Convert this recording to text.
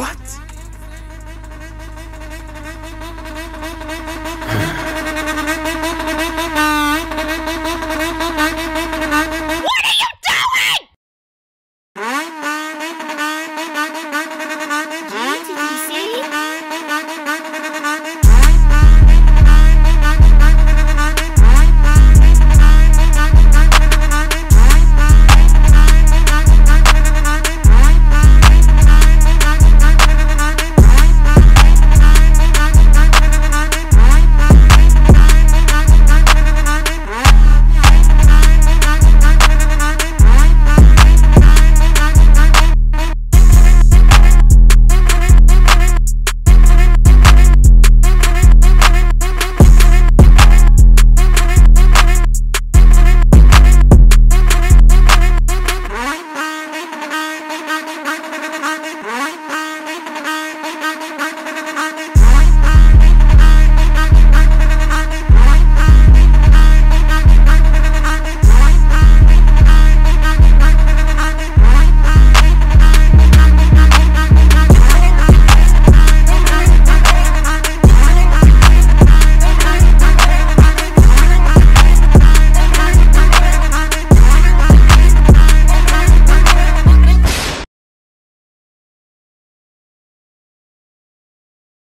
What?